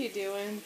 What are you doing?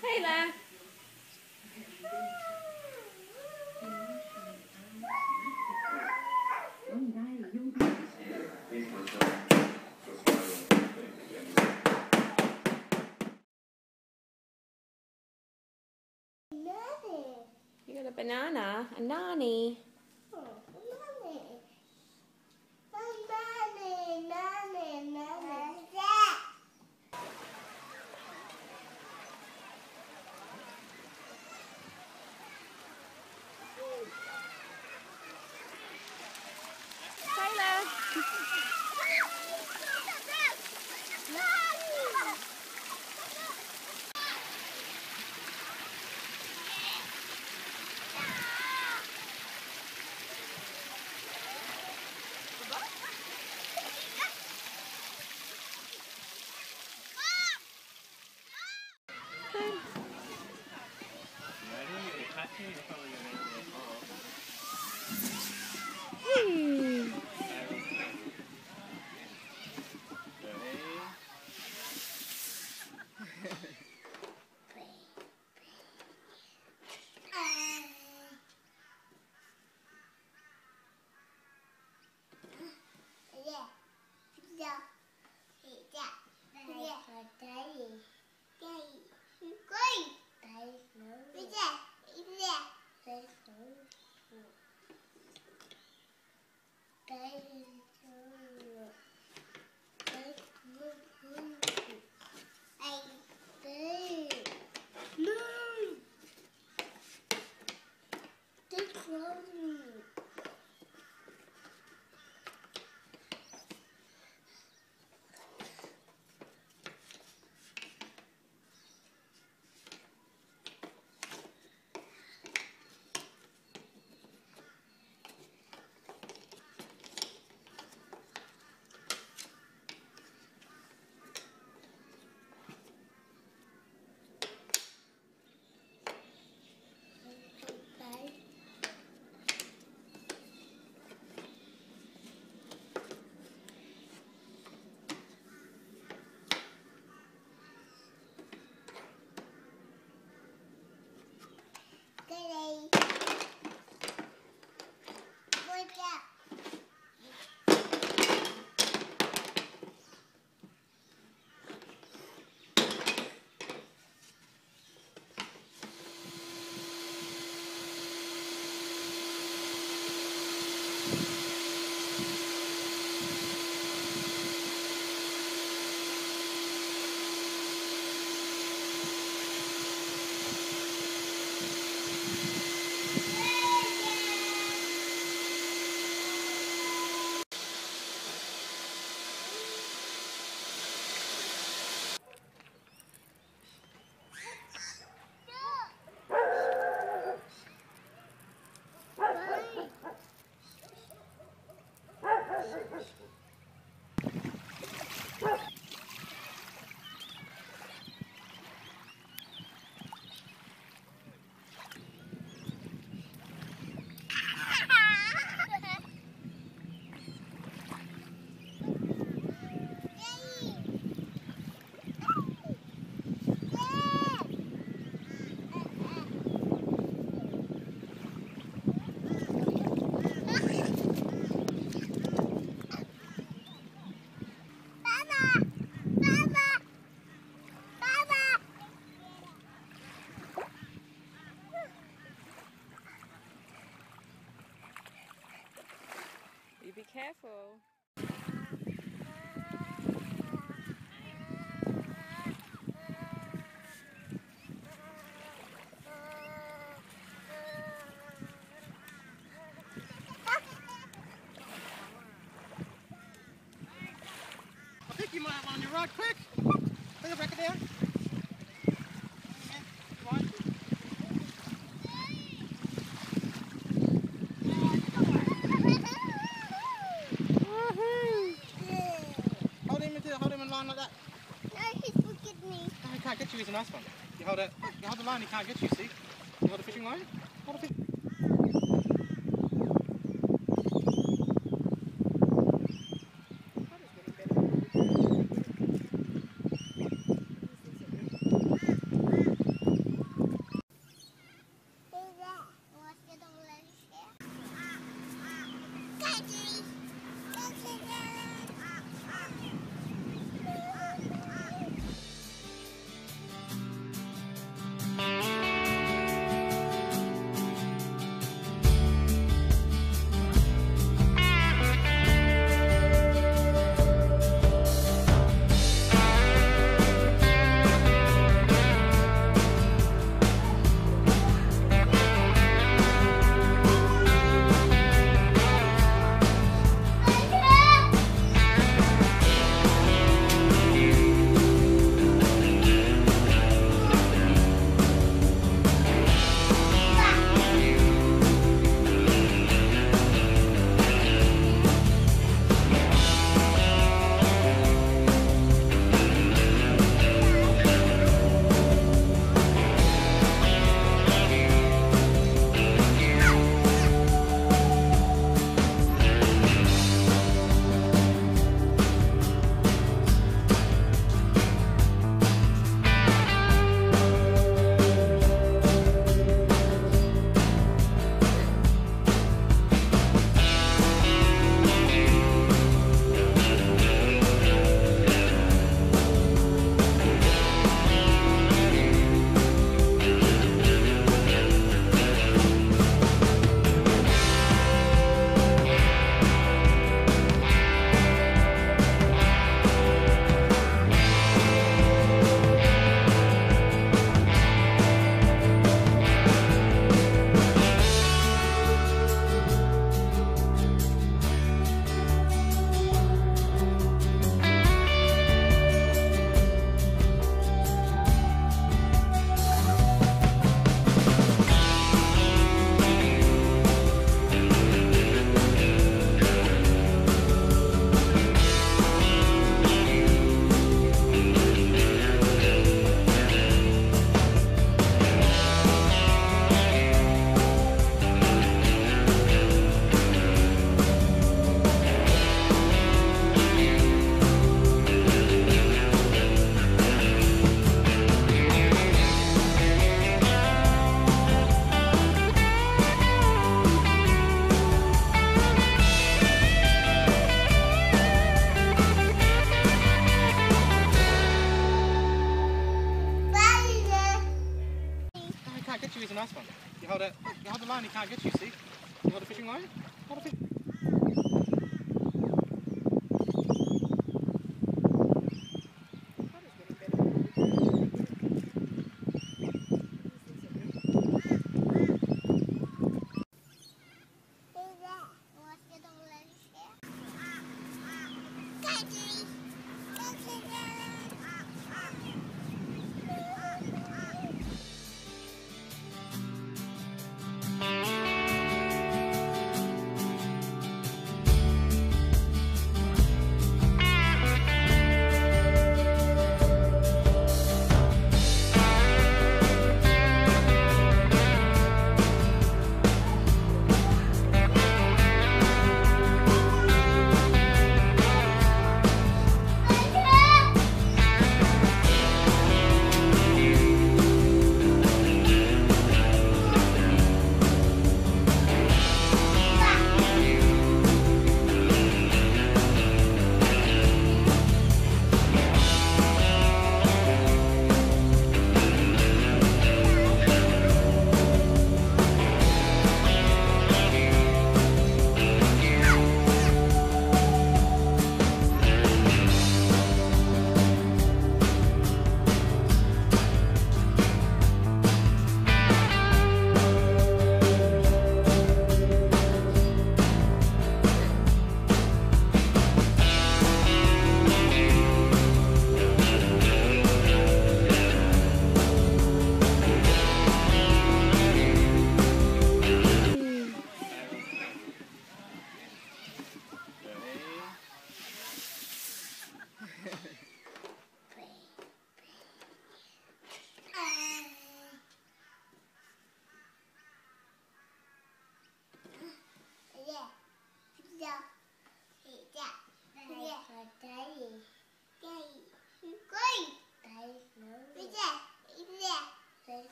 Taylor. You got a banana, a nanny. Be careful. it quick. Put the record down. Hold him in line like that. No, he's looking at me. No, he can't get you, he's a nice one. You hold the line, he can't get you, see? You hold a fishing line? Hold a fishing line. He's a nice one. You hold the line, he can't get you, see? You hold a fishing line? Hold a fishing line.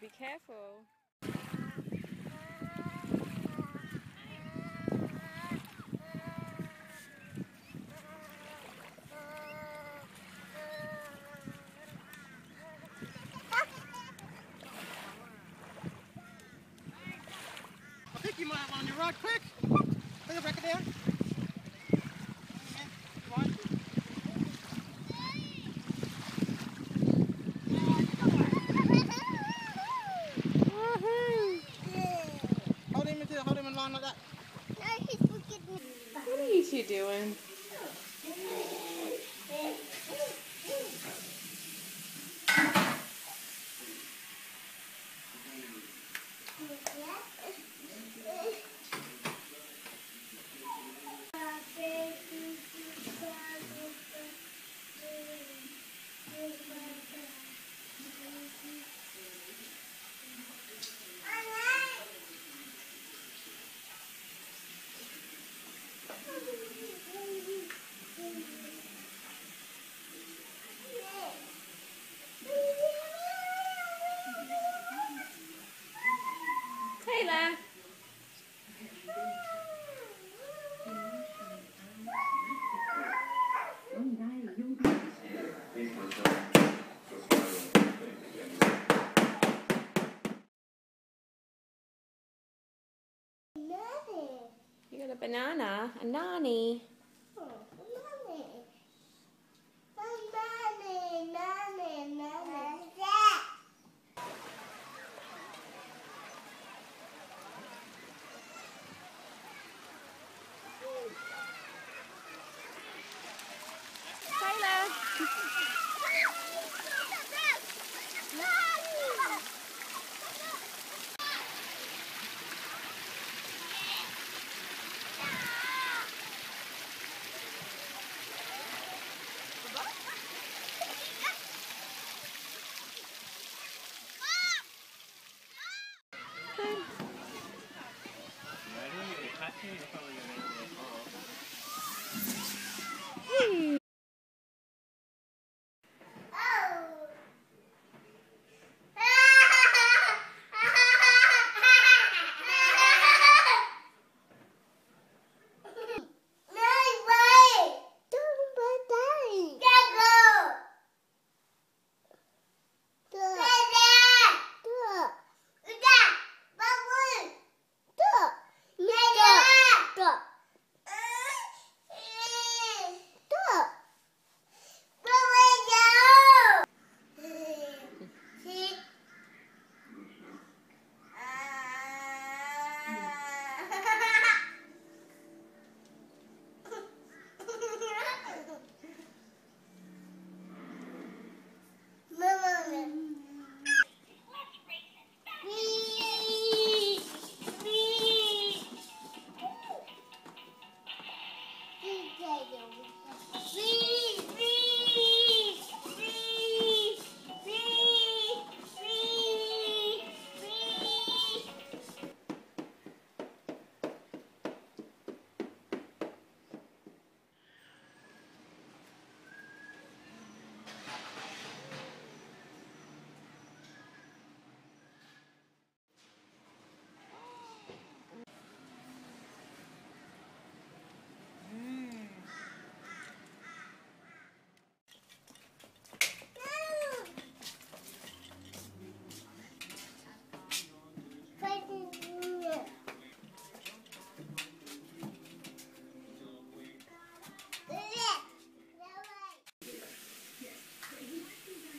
Be careful. I think you might have one on your rod, quick! Put the record down. Like that. No, he's looking at me. What are you two doing? Taylor! You got a banana, a nani.